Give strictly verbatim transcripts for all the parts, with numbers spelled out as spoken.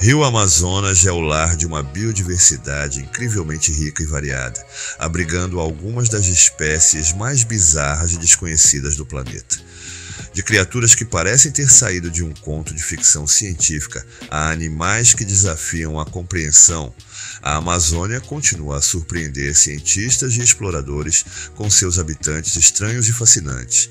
Rio Amazonas é o lar de uma biodiversidade incrivelmente rica e variada, abrigando algumas das espécies mais bizarras e desconhecidas do planeta. De criaturas que parecem ter saído de um conto de ficção científica a animais que desafiam a compreensão, a Amazônia continua a surpreender cientistas e exploradores com seus habitantes estranhos e fascinantes.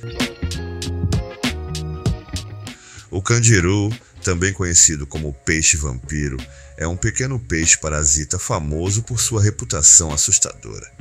O candiru, também conhecido como peixe-vampiro, é um pequeno peixe parasita famoso por sua reputação assustadora.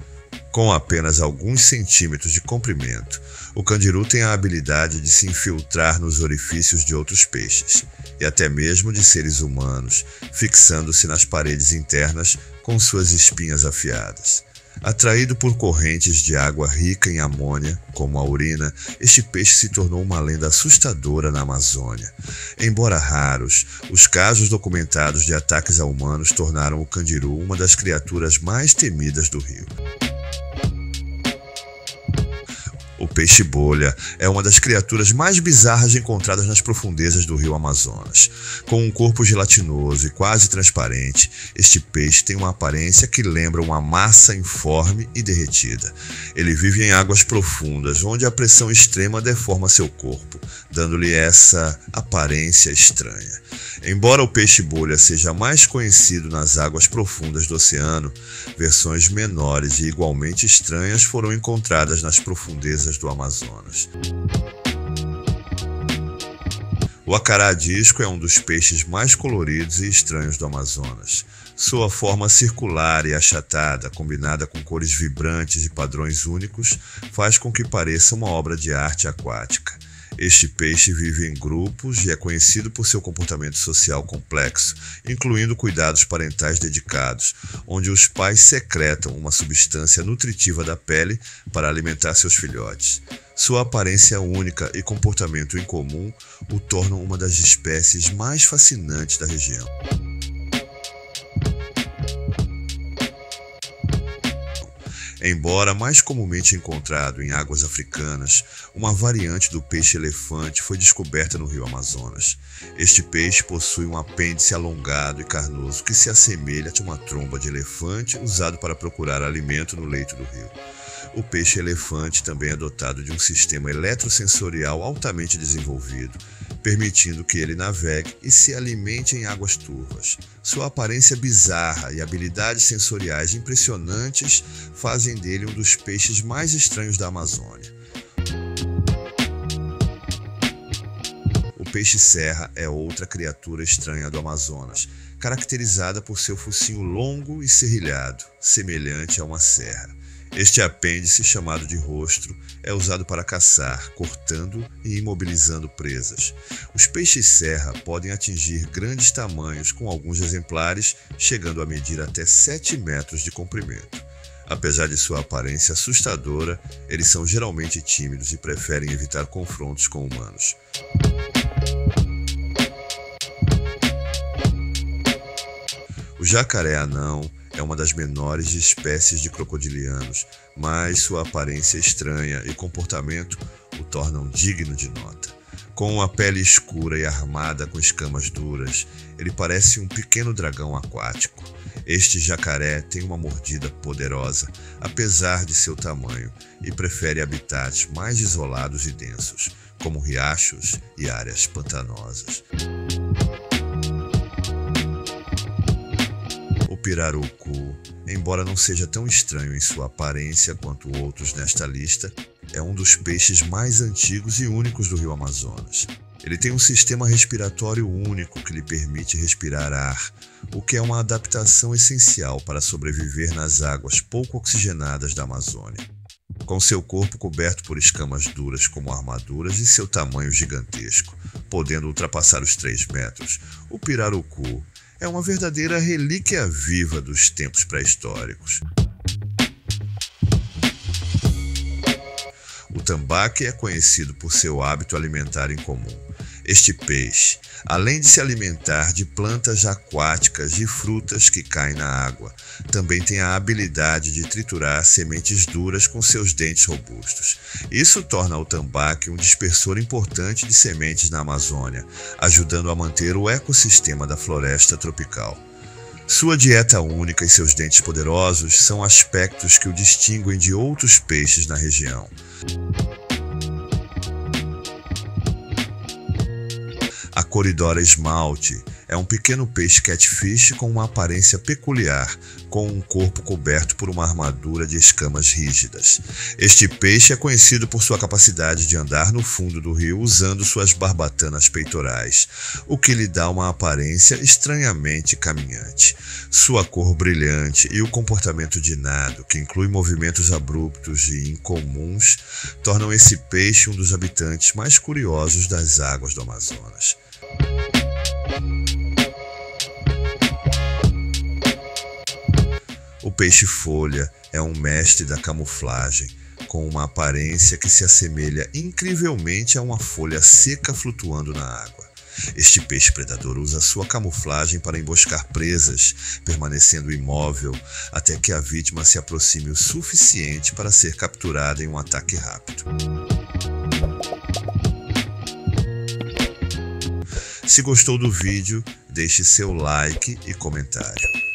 Com apenas alguns centímetros de comprimento, o candiru tem a habilidade de se infiltrar nos orifícios de outros peixes, e até mesmo de seres humanos, fixando-se nas paredes internas com suas espinhas afiadas. Atraído por correntes de água rica em amônia, como a urina, este peixe se tornou uma lenda assustadora na Amazônia. Embora raros, os casos documentados de ataques a humanos tornaram o candiru uma das criaturas mais temidas do rio. O peixe-bolha é uma das criaturas mais bizarras encontradas nas profundezas do rio Amazonas. Com um corpo gelatinoso e quase transparente, este peixe tem uma aparência que lembra uma massa informe e derretida. Ele vive em águas profundas, onde a pressão extrema deforma seu corpo, dando-lhe essa aparência estranha. Embora o peixe-bolha seja mais conhecido nas águas profundas do oceano, versões menores e igualmente estranhas foram encontradas nas profundezas do Amazonas. O acará-disco é um dos peixes mais coloridos e estranhos do Amazonas. Sua forma circular e achatada, combinada com cores vibrantes e padrões únicos, faz com que pareça uma obra de arte aquática. Este peixe vive em grupos e é conhecido por seu comportamento social complexo, incluindo cuidados parentais dedicados, onde os pais secretam uma substância nutritiva da pele para alimentar seus filhotes. Sua aparência única e comportamento incomum o tornam uma das espécies mais fascinantes da região. Embora mais comumente encontrado em águas africanas, uma variante do peixe elefante foi descoberta no rio Amazonas. Este peixe possui um apêndice alongado e carnoso que se assemelha a uma tromba de elefante usado para procurar alimento no leito do rio. O peixe elefante também é dotado de um sistema eletrossensorial altamente desenvolvido, permitindo que ele navegue e se alimente em águas turvas. Sua aparência bizarra e habilidades sensoriais impressionantes fazem dele um dos peixes mais estranhos da Amazônia. O peixe-serra é outra criatura estranha do Amazonas, caracterizada por seu focinho longo e serrilhado, semelhante a uma serra. Este apêndice, chamado de rostro, é usado para caçar, cortando e imobilizando presas. Os peixes-serra podem atingir grandes tamanhos, com alguns exemplares chegando a medir até sete metros de comprimento. Apesar de sua aparência assustadora, eles são geralmente tímidos e preferem evitar confrontos com humanos. O jacaré-anão é uma das menores espécies de crocodilianos, mas sua aparência estranha e comportamento o tornam digno de nota. Com a pele escura e armada com escamas duras, ele parece um pequeno dragão aquático. Este jacaré tem uma mordida poderosa, apesar de seu tamanho, e prefere habitats mais isolados e densos, como riachos e áreas pantanosas. O pirarucu, embora não seja tão estranho em sua aparência quanto outros nesta lista, é um dos peixes mais antigos e únicos do rio Amazonas. Ele tem um sistema respiratório único que lhe permite respirar ar, o que é uma adaptação essencial para sobreviver nas águas pouco oxigenadas da Amazônia. Com seu corpo coberto por escamas duras como armaduras e seu tamanho gigantesco, podendo ultrapassar os três metros, o pirarucu é uma verdadeira relíquia viva dos tempos pré-históricos. O tambaqui é conhecido por seu hábito alimentar incomum. Este peixe, além de se alimentar de plantas aquáticas e frutas que caem na água, também tem a habilidade de triturar sementes duras com seus dentes robustos. Isso torna o tambaqui um dispersor importante de sementes na Amazônia, ajudando a manter o ecossistema da floresta tropical. Sua dieta única e seus dentes poderosos são aspectos que o distinguem de outros peixes na região. A Coridora esmalte é um pequeno peixe catfish com uma aparência peculiar, com um corpo coberto por uma armadura de escamas rígidas. Este peixe é conhecido por sua capacidade de andar no fundo do rio usando suas barbatanas peitorais, o que lhe dá uma aparência estranhamente caminhante. Sua cor brilhante e o comportamento de nado, que inclui movimentos abruptos e incomuns, tornam esse peixe um dos habitantes mais curiosos das águas do Amazonas. O peixe-folha é um mestre da camuflagem, com uma aparência que se assemelha incrivelmente a uma folha seca flutuando na água. Este peixe predador usa sua camuflagem para emboscar presas, permanecendo imóvel até que a vítima se aproxime o suficiente para ser capturada em um ataque rápido. Se gostou do vídeo, deixe seu like e comentário.